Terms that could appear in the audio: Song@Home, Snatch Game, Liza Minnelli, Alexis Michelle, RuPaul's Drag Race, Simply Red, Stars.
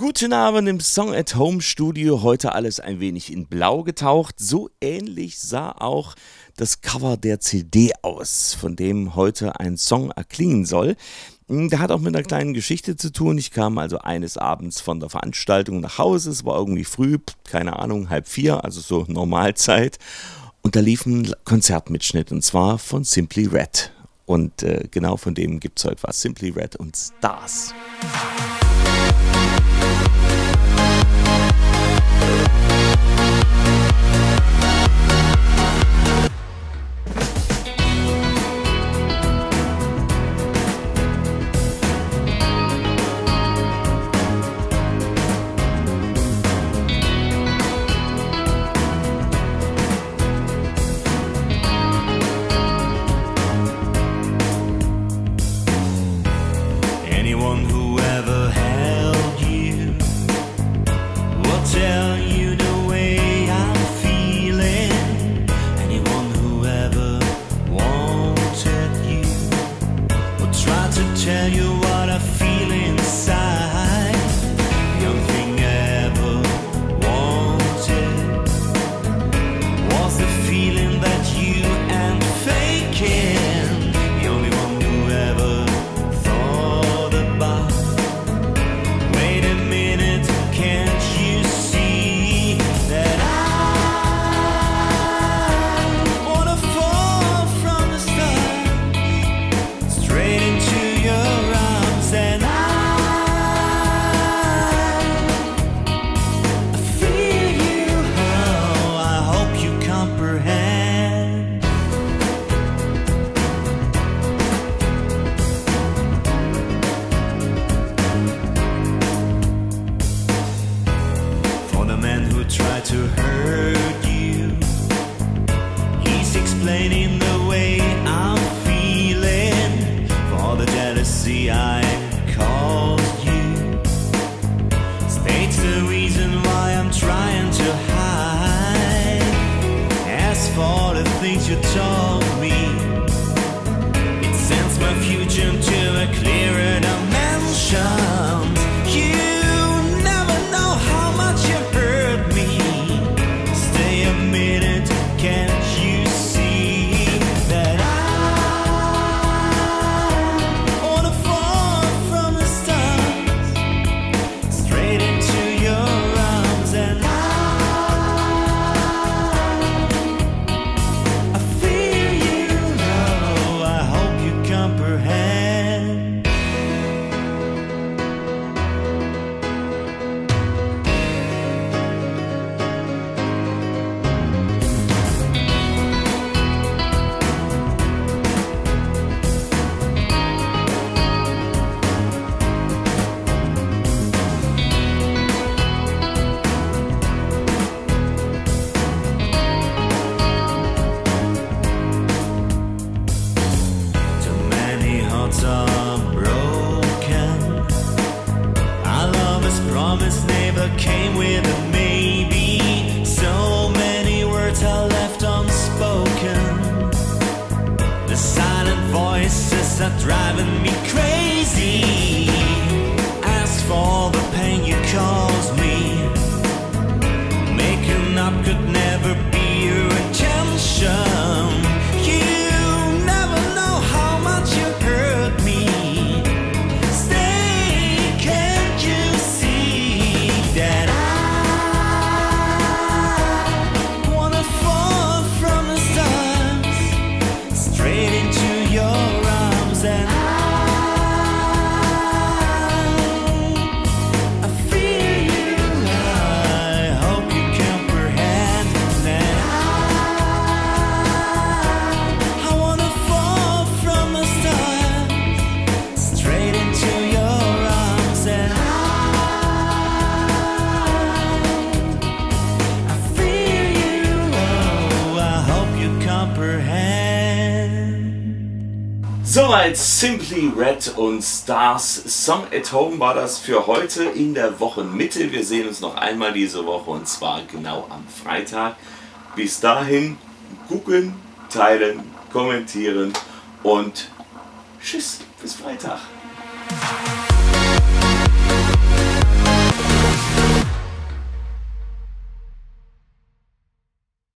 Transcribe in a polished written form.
Guten Abend im Song@Home Studio, heute alles ein wenig in Blau getaucht. So ähnlich sah auch das Cover der CD aus, von dem heute ein Song erklingen soll. Der hat auch mit einer kleinen Geschichte zu tun. Ich kam also eines Abends von der Veranstaltung nach Hause, es war irgendwie früh, keine Ahnung, 3:30, also so Normalzeit. Und da lief ein Konzertmitschnitt und zwar von Simply Red. Und genau von dem gibt es heute was, Simply Red und Stars. Anyone who ever held you will tell you the way I'm feeling. Anyone who ever wanted you will try to tell you what I feel inside. Nothing ever wanted was the feeling that you ain't faking. Try to hurt you, he's explaining the way I'm feeling. For all the jealousy I caused you states the reason why I'm trying to hide. As for the things you told me, it sends my future to a clearer dimension. You are broken. Our love is promised, never came with a maybe. So many words are left unspoken. The silent voices are driving me crazy. As for the pain you caused me, making up could never be your intention. Soweit Simply Red und Stars. Song@Home war das für heute in der Wochenmitte. Wir sehen uns noch einmal diese Woche und zwar genau am Freitag. Bis dahin, gucken, teilen, kommentieren und tschüss, bis Freitag.